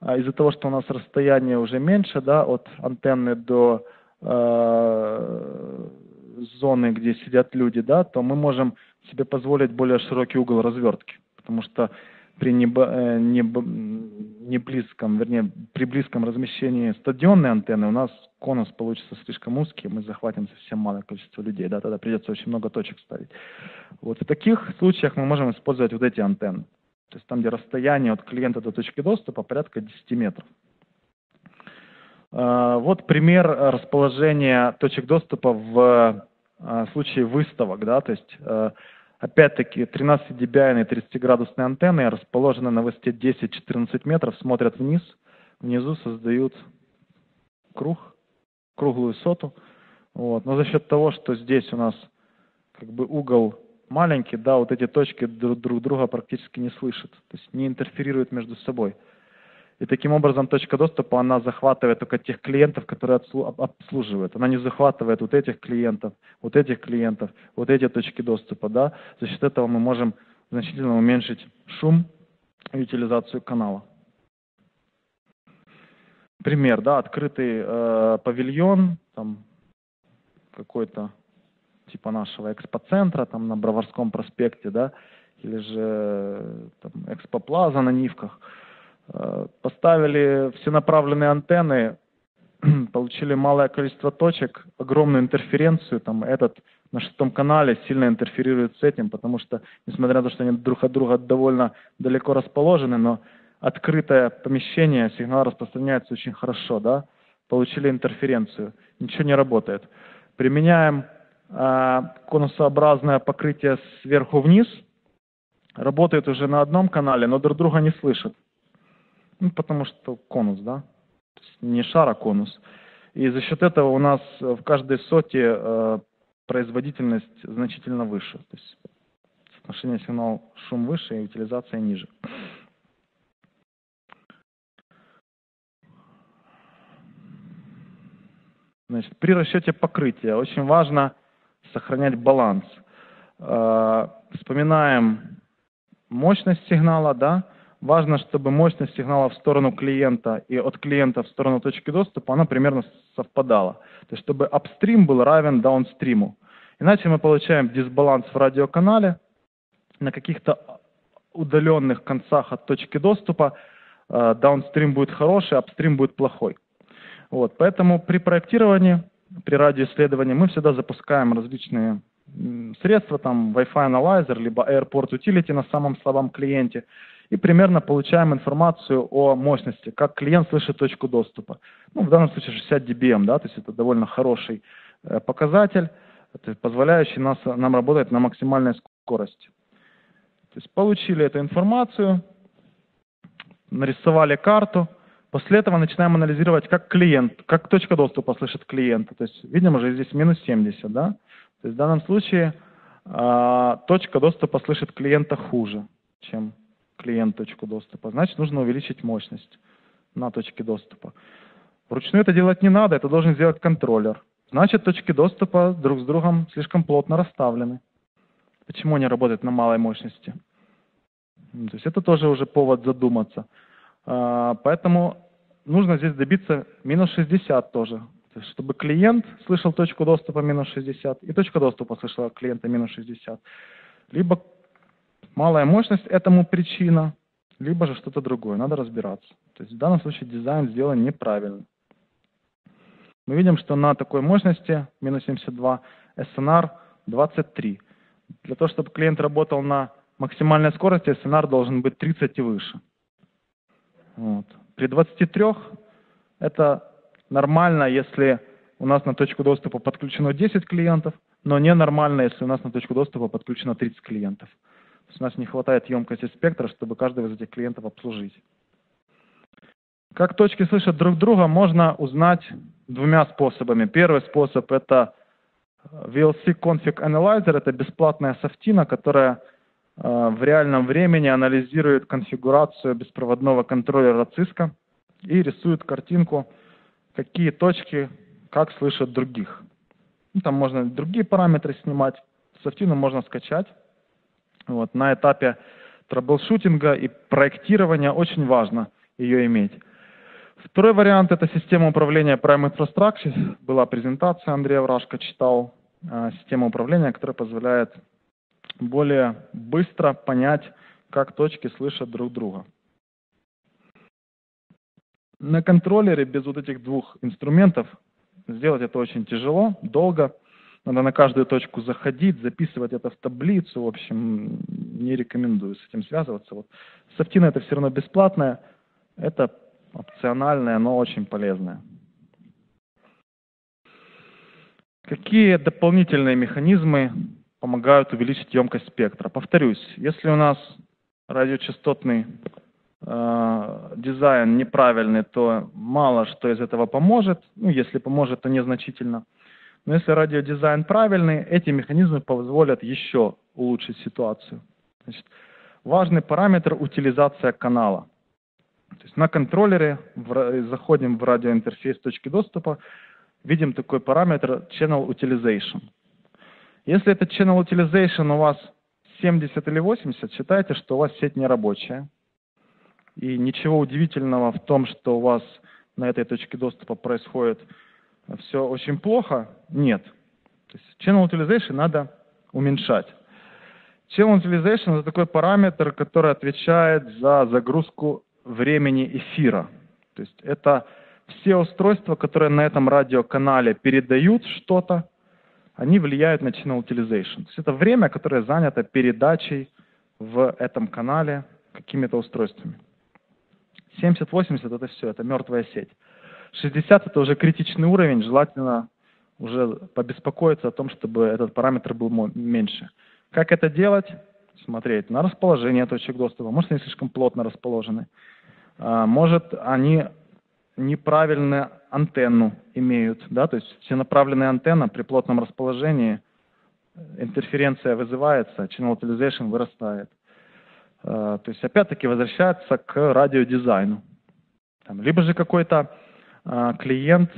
Из-за того, что у нас расстояние уже меньше, да, от антенны до зоны, где сидят люди, да, то мы можем себе позволить более широкий угол развертки, потому что при близком размещении стадионной антенны у нас конус получится слишком узкий, мы захватим совсем малое количество людей, да, тогда придется очень много точек ставить. Вот в таких случаях мы можем использовать вот эти антенны, то есть там, где расстояние от клиента до точки доступа порядка 10 метров. Вот пример расположения точек доступа в случае выставок, да, то есть опять-таки 13 dBi и 30-градусные антенны расположены на высоте 10-14 метров, смотрят вниз, внизу создают круг, круглую соту. Вот. Но за счет того, что здесь у нас как бы угол маленький, да, вот эти точки друг друга практически не слышат, то есть не интерферируют между собой. И таким образом точка доступа, она захватывает только тех клиентов, которые обслуживают. Она не захватывает вот этих клиентов, вот этих клиентов, вот эти точки доступа. Да? За счет этого мы можем значительно уменьшить шум и утилизацию канала. Пример, да, открытый павильон, там какой-то типа нашего экспоцентра, там на Броварском проспекте, да, или же экспоплаза на Нивках. Поставили все направленные антенны, получили малое количество точек, огромную интерференцию, там этот на 6-м канале сильно интерферирует с этим, потому что, несмотря на то, что они друг от друга довольно далеко расположены, но открытое помещение, сигнал распространяется очень хорошо, да? Получили интерференцию, ничего не работает. Применяем конусообразное покрытие сверху вниз, работает уже на одном канале, но друг друга не слышит. Ну, потому что конус, да? То есть не шар, а конус. И за счет этого у нас в каждой соте производительность значительно выше. То есть соотношение сигнал-шум выше и утилизация ниже. Значит, при расчете покрытия очень важно сохранять баланс. Вспоминаем мощность сигнала, да? Важно, чтобы мощность сигнала в сторону клиента и от клиента в сторону точки доступа, она примерно совпадала. То есть, чтобы апстрим был равен даунстриму. Иначе мы получаем дисбаланс в радиоканале. На каких-то удаленных концах от точки доступа даунстрим будет хороший, апстрим будет плохой. Вот. Поэтому при проектировании, при радиоисследовании мы всегда запускаем различные средства, там Wi-Fi Analyzer, либо Airport Utility на самом слабом клиенте, и примерно получаем информацию о мощности, как клиент слышит точку доступа. Ну, в данном случае 60 dBm, да, то есть это довольно хороший показатель, позволяющий нам работать на максимальной скорости. То есть получили эту информацию, нарисовали карту, после этого начинаем анализировать, как клиент, как точка доступа слышит клиента. То есть видим уже здесь минус 70, да? То есть в данном случае точка доступа слышит клиента хуже, чем клиент точку доступа. Значит, нужно увеличить мощность на точке доступа. Вручную это делать не надо, это должен сделать контроллер. Значит, точки доступа друг с другом слишком плотно расставлены. Почему они работают на малой мощности? То есть это тоже уже повод задуматься. Поэтому нужно здесь добиться минус 60 тоже, то есть, чтобы клиент слышал точку доступа минус 60 и точка доступа слышала клиента минус 60. Либо малая мощность этому причина, либо же что-то другое, надо разбираться. То есть в данном случае дизайн сделан неправильно. Мы видим, что на такой мощности, минус 72, SNR 23. Для того, чтобы клиент работал на максимальной скорости, SNR должен быть 30 и выше. Вот. При 23 это нормально, если у нас на точку доступа подключено 10 клиентов, но ненормально, если у нас на точку доступа подключено 30 клиентов. То есть у нас не хватает емкости спектра, чтобы каждого из этих клиентов обслужить. Как точки слышат друг друга, можно узнать двумя способами. Первый способ – это VLC Config Analyzer. Это бесплатная софтина, которая в реальном времени анализирует конфигурацию беспроводного контроллера Cisco и рисует картинку, какие точки, как слышат других. Ну, там можно другие параметры снимать. Софтину можно скачать. Вот, на этапе траблшутинга и проектирования очень важно ее иметь. Второй вариант – это система управления Prime Infrastructure. Была презентация, Андрей Врашко читал, систему управления, которая позволяет более быстро понять, как точки слышат друг друга. На контроллере без вот этих двух инструментов сделать это очень тяжело, долго. Надо на каждую точку заходить, записывать это в таблицу. В общем, не рекомендую с этим связываться. Вот. Софтина это все равно бесплатная, это опциональная, но очень полезная. Какие дополнительные механизмы помогают увеличить емкость спектра? Повторюсь, если у нас радиочастотный дизайн неправильный, то мало что из этого поможет. Ну, если поможет, то незначительно. Но если радиодизайн правильный, эти механизмы позволят еще улучшить ситуацию. Значит, важный параметр – утилизация канала. То есть на контроллере заходим в радиоинтерфейс точки доступа, видим такой параметр Channel Utilization. Если этот Channel Utilization у вас 70 или 80, считайте, что у вас сеть нерабочая. И ничего удивительного в том, что у вас на этой точке доступа происходит все очень плохо, нет. То есть Channel Utilization надо уменьшать. Channel Utilization – это такой параметр, который отвечает за загрузку времени эфира. То есть это все устройства, которые на этом радиоканале передают что-то, они влияют на Channel Utilization. То есть это время, которое занято передачей в этом канале какими-то устройствами. 70-80 это все, это мертвая сеть. 60 это уже критичный уровень, желательно уже побеспокоиться о том, чтобы этот параметр был меньше. Как это делать? Смотреть на расположение точек доступа. Может, они слишком плотно расположены. Может, они неправильно антенну имеют. Да? То есть всенаправленная антенна при плотном расположении, интерференция вызывается, Channel Utilization вырастает. То есть опять-таки возвращается к радиодизайну. Там, либо же какой-то клиент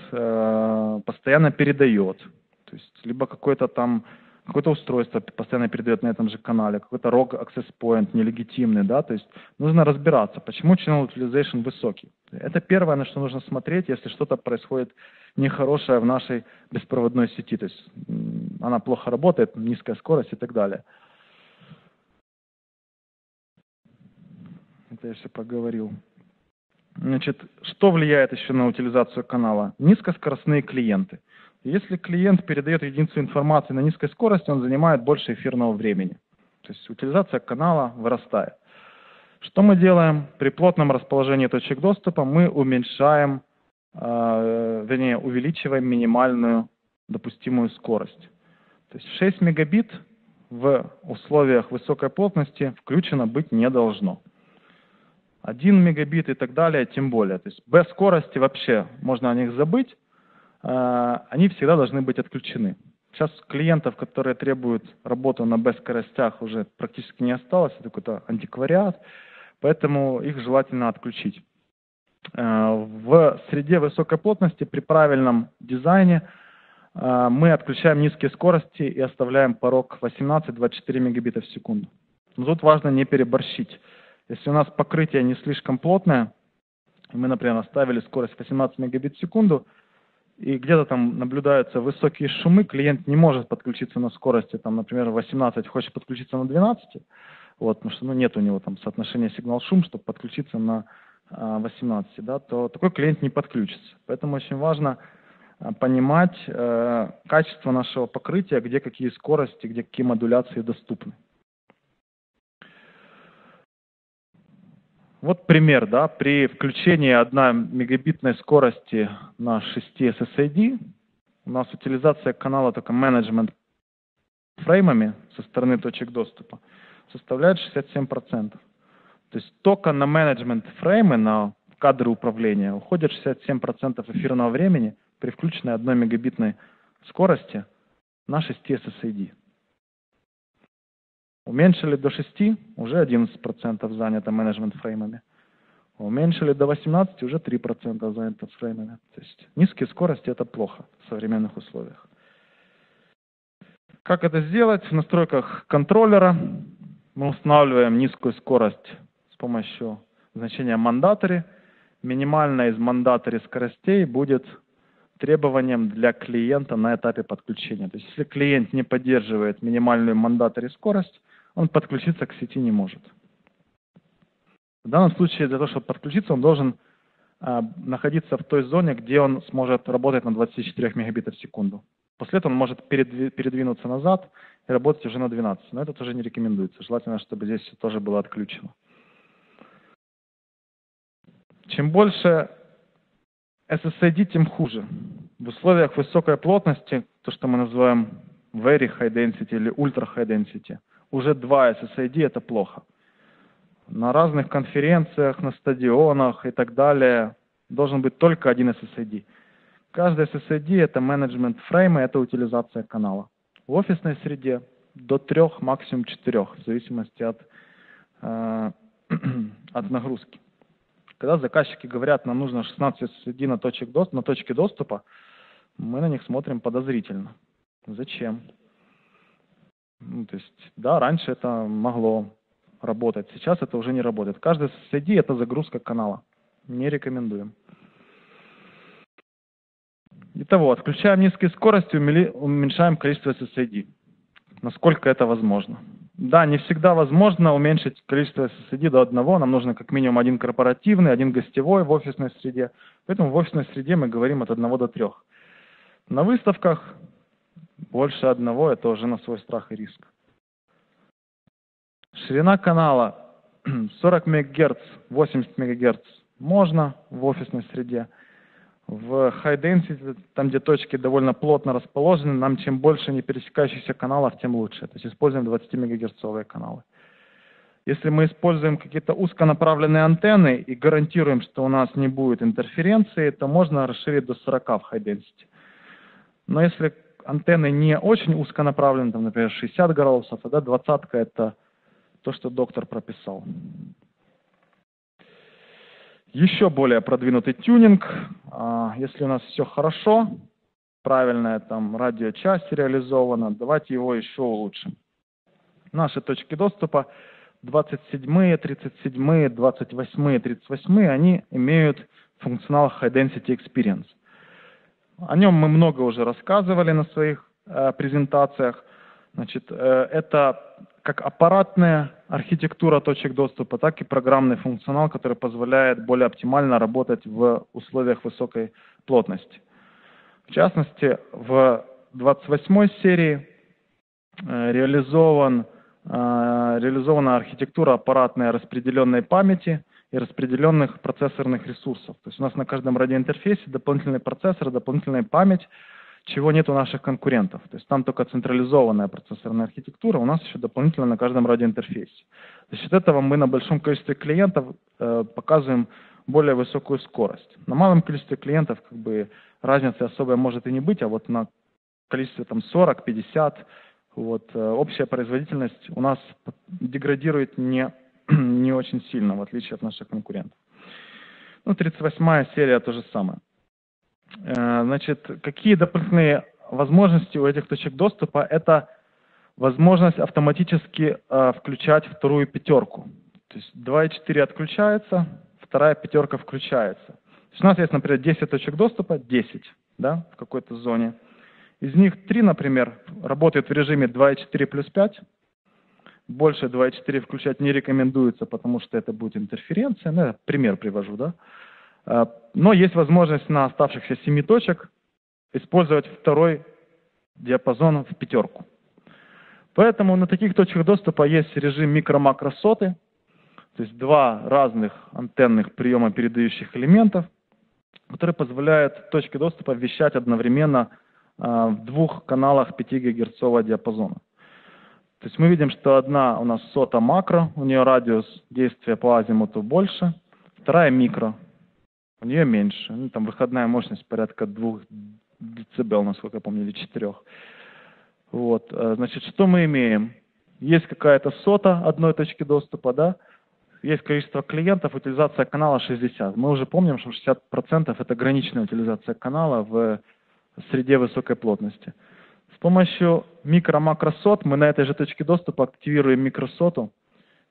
постоянно передает. То есть либо какое-то там какое-то устройство постоянно передает на этом же канале, какой-то rogue access point нелегитимный, да, то есть нужно разбираться, почему Channel Utilization высокий. Это первое, на что нужно смотреть, если что-то происходит нехорошее в нашей беспроводной сети, то есть она плохо работает, низкая скорость и так далее. Это я все поговорил. Значит, что влияет еще на утилизацию канала? Низкоскоростные клиенты. Если клиент передает единицу информации на низкой скорости, он занимает больше эфирного времени. То есть утилизация канала вырастает. Что мы делаем? При плотном расположении точек доступа мы уменьшаем, вернее, увеличиваем минимальную допустимую скорость. То есть 6 мегабит в условиях высокой плотности включено быть не должно. 1 мегабит и так далее, тем более. То есть без скорости вообще можно о них забыть. Они всегда должны быть отключены. Сейчас клиентов, которые требуют работу на бэскоростях, уже практически не осталось, это какой-то антиквариат, поэтому их желательно отключить. В среде высокой плотности при правильном дизайне мы отключаем низкие скорости и оставляем порог 18-24 мегабита в секунду. Но тут важно не переборщить. Если у нас покрытие не слишком плотное, мы, например, оставили скорость 18 мегабит в секунду, и где-то там наблюдаются высокие шумы, клиент не может подключиться на скорости, там, например, 18, хочет подключиться на 12, вот, потому что ну, нет у него там соотношения сигнал-шум, чтобы подключиться на 18, да, то такой клиент не подключится. Поэтому очень важно понимать качество нашего покрытия, где какие скорости, где какие модуляции доступны. Вот пример, да, при включении 1 мегабитной скорости на 6 SSID у нас утилизация канала только менеджмент фреймами со стороны точек доступа составляет 67%. То есть только на менеджмент фреймы, на кадры управления уходит 67% эфирного времени при включенной 1 мегабитной скорости на 6 SSID. Уменьшили до 6, уже 11% занято менеджмент-фреймами. Уменьшили до 18, уже 3% занято фреймами. То есть низкие скорости – это плохо в современных условиях. Как это сделать? В настройках контроллера мы устанавливаем низкую скорость с помощью значения mandatory. Минимальная из mandatory скоростей будет требованием для клиента на этапе подключения. То есть если клиент не поддерживает минимальную mandatory скорость, он подключиться к сети не может. В данном случае для того, чтобы подключиться, он должен находиться в той зоне, где он сможет работать на 24 мегабитах в секунду. После этого он может передвинуться назад и работать уже на 12. Но это тоже не рекомендуется. Желательно, чтобы здесь все тоже было отключено. Чем больше SSID, тем хуже. В условиях высокой плотности, то, что мы называем very high density или ultra high density, уже 2 SSID – это плохо. На разных конференциях, на стадионах и так далее должен быть только один SSID. Каждый SSID – это менеджмент фрейма, это утилизация канала. В офисной среде до 3, максимум 4, в зависимости от нагрузки. Когда заказчики говорят, нам нужно 16 SSID на точке доступа, мы на них смотрим подозрительно. Зачем? Ну, то есть, да, раньше это могло работать, сейчас это уже не работает. Каждый SSID – это загрузка канала. Не рекомендуем. Итого, отключаем низкие скорости, уменьшаем количество SSID, насколько это возможно. Да, не всегда возможно уменьшить количество SSID до 1. Нам нужно как минимум 1 корпоративный, 1 гостевой в офисной среде. Поэтому в офисной среде мы говорим от 1 до 3. На выставках больше 1 – это уже на свой страх и риск. Ширина канала 40 МГц, 80 МГц можно в офисной среде. В high density, там где точки довольно плотно расположены, нам чем больше не пересекающихся каналов, тем лучше. То есть используем 20 МГц каналы. Если мы используем какие-то узконаправленные антенны и гарантируем, что у нас не будет интерференции, то можно расширить до 40 в high density. Но если антенны не очень узконаправлены, там, например, 60 градусов, тогда 20-ка это то, что доктор прописал. Еще более продвинутый тюнинг. Если у нас все хорошо, правильная там радиочасть реализована, давайте его еще улучшим. Наши точки доступа 27, 37, 28, 38, они имеют функционал High Density Experience. О нем мы много уже рассказывали на своих презентациях. Значит, это как аппаратная архитектура точек доступа, так и программный функционал, который позволяет более оптимально работать в условиях высокой плотности. В частности, в 28 серии реализована архитектура аппаратной распределенной памяти и распределенных процессорных ресурсов. То есть у нас на каждом радиоинтерфейсе дополнительный процессор, дополнительная память, чего нет у наших конкурентов. То есть там только централизованная процессорная архитектура, у нас еще дополнительно на каждом радиоинтерфейсе. За счет этого мы на большом количестве клиентов показываем более высокую скорость. На малом количестве клиентов как бы разницы особой может и не быть, а вот на количестве там 40, 50, вот, общая производительность у нас деградирует не очень сильно, в отличие от наших конкурентов. Ну, 38-я серия то же самое. Значит, какие дополнительные возможности у этих точек доступа? Это возможность автоматически включать вторую пятерку. То есть 2.4 отключается, вторая пятерка включается. То есть у нас есть, например, 10 точек доступа, 10, да, в какой-то зоне. Из них 3, например, работают в режиме 2.4+5. Больше 2.4 включать не рекомендуется, потому что это будет интерференция. Ну, я пример привожу, да. Но есть возможность на оставшихся 7 точек использовать второй диапазон в пятерку. Поэтому на таких точках доступа есть режим микро-макросоты, то есть 2 разных антенных приемопередающих элементов, которые позволяют точке доступа вещать одновременно в 2 каналах 5 ГГц диапазона. То есть мы видим, что одна у нас сота макро, у нее радиус действия по азимуту больше, вторая микро. У нее меньше. Ну, там выходная мощность порядка 2 дБ, насколько я помню, или 4. Вот. Значит, что мы имеем? Есть какая-то сота одной точки доступа, да? Есть количество клиентов, утилизация канала 60. Мы уже помним, что 60% это граничная утилизация канала в среде высокой плотности. С помощью микро-макросот мы на этой же точке доступа активируем микросоту,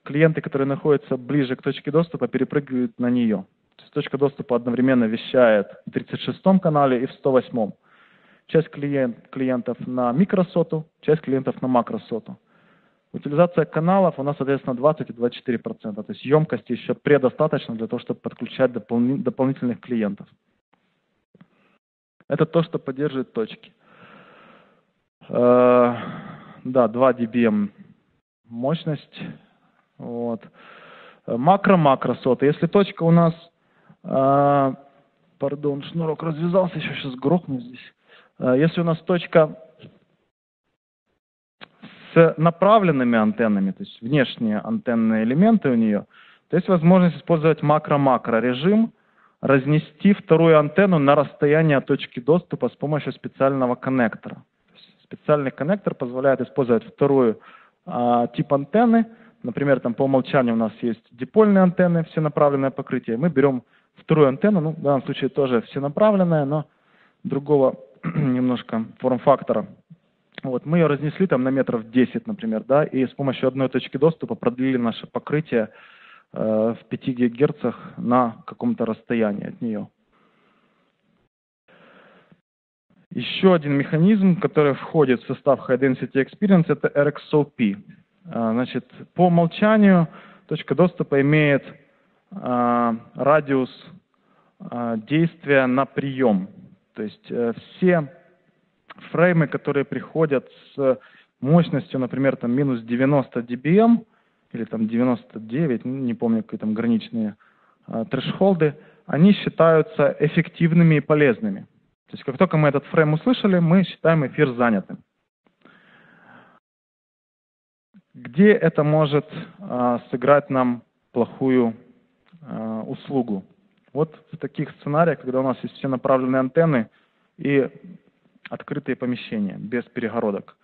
клиенты, которые находятся ближе к точке доступа, перепрыгивают на нее. То есть точка доступа одновременно вещает в 36-м канале и в 108-м. Часть клиентов на микросоту, часть клиентов на макросоту. Утилизация каналов у нас, соответственно, 20 и 24%. То есть емкости еще предостаточно для того, чтобы подключать дополнительных клиентов. Это то, что поддерживает точки. Да, 2 dBm мощность. Вот. Макро-макросоты. Если точка у нас... Пардон, шнурок развязался, еще сейчас грохну здесь. Если у нас точка с направленными антеннами, то есть внешние антенные элементы у нее, то есть возможность использовать макро-макро режим, разнести вторую антенну на расстояние от точки доступа с помощью специального коннектора. То есть специальный коннектор позволяет использовать вторую тип антенны. Например, там по умолчанию у нас есть дипольные антенны, всенаправленное покрытие. Мы берем вторую антенну, ну, в данном случае тоже всенаправленная, но другого немножко форм-фактора. Вот, мы ее разнесли там на метров 10, например, да, и с помощью одной точки доступа продлили наше покрытие в 5 ГГц на каком-то расстоянии от нее. Еще один механизм, который входит в состав High Density Experience, это RxOP. Значит, по умолчанию точка доступа имеет радиус действия на прием. То есть все фреймы, которые приходят с мощностью, например, там минус 90 dBm или там 99, не помню, какие там граничные трэшхолды, они считаются эффективными и полезными. То есть как только мы этот фрейм услышали, мы считаем эфир занятым. Где это может сыграть нам плохую услугу? Вот в таких сценариях, когда у нас есть все направленные антенны и открытые помещения, без перегородок.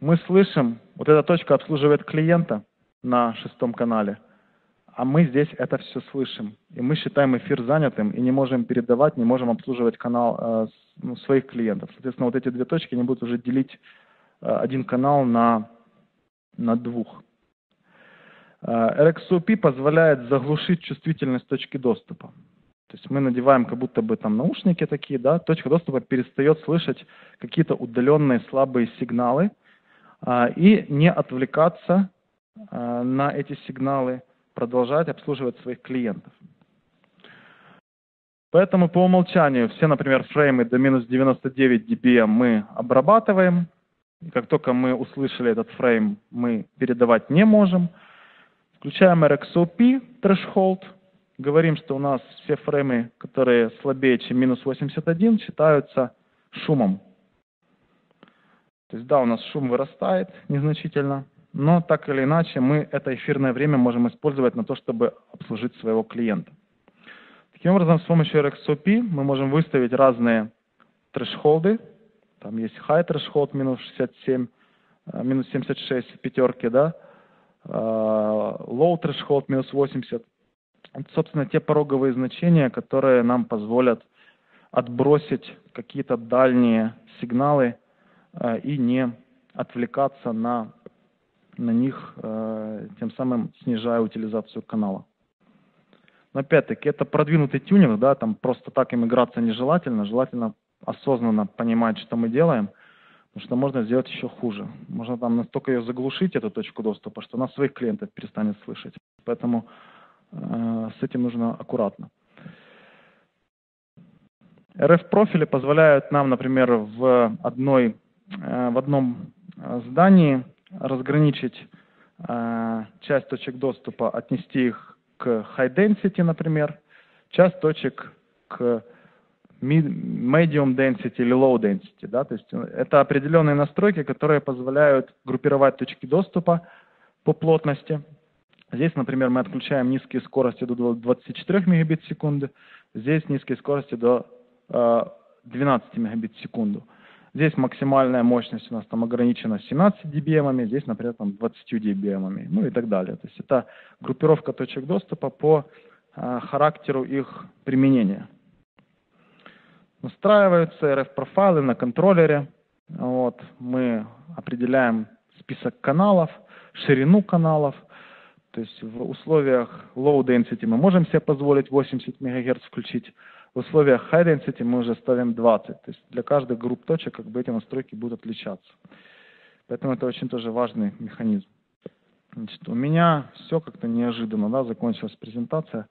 Мы слышим, вот эта точка обслуживает клиента на 6-м канале, а мы здесь это все слышим. И мы считаем эфир занятым и не можем передавать, не можем обслуживать канал своих клиентов. Соответственно, вот эти две точки не будут уже делить один канал на двух. RxOP позволяет заглушить чувствительность точки доступа. То есть мы надеваем как будто бы там наушники такие, да, точка доступа перестает слышать какие-то удаленные слабые сигналы и не отвлекаться на эти сигналы, продолжать обслуживать своих клиентов. Поэтому по умолчанию все, например, фреймы до минус 99 dBm мы обрабатываем. И как только мы услышали этот фрейм, мы передавать не можем. Включаем RxOP, threshold. Говорим, что у нас все фреймы, которые слабее, чем минус 81, считаются шумом. То есть да, у нас шум вырастает незначительно, но так или иначе мы это эфирное время можем использовать на то, чтобы обслужить своего клиента. Таким образом, с помощью RxOP мы можем выставить разные трэшхолды. Там есть high threshold минус 67, минус 76 в пятерке, да? Low threshold минус 80. Это, собственно, те пороговые значения, которые нам позволят отбросить какие-то дальние сигналы и не отвлекаться на них, тем самым снижая утилизацию канала. Но опять-таки это продвинутый тюнинг, да, там просто так им играться нежелательно, желательно осознанно понимать, что мы делаем, потому что можно сделать еще хуже. Можно там настолько ее заглушить, эту точку доступа, что она своих клиентов перестанет слышать. Поэтому с этим нужно аккуратно. RF-профили позволяют нам, например, в одном здании разграничить часть точек доступа, отнести их к high density, например, часть точек к medium density или low density. Да? То есть это определенные настройки, которые позволяют группировать точки доступа по плотности. Здесь, например, мы отключаем низкие скорости до 24 мегабит в секунду, здесь низкие скорости до 12 мегабит в секунду. Здесь максимальная мощность у нас там ограничена 17 dBm, здесь, например, там 20 dBm, ну и так далее. То есть это группировка точек доступа по характеру их применения. Настраиваются RF-профайлы на контроллере. Вот, мы определяем список каналов, ширину каналов. То есть в условиях low density мы можем себе позволить 80 МГц включить, в условиях high density мы уже ставим 20. То есть для каждой группы точек как бы эти настройки будут отличаться. Поэтому это очень тоже важный механизм. Значит, у меня все как-то неожиданно, да, закончилась презентация.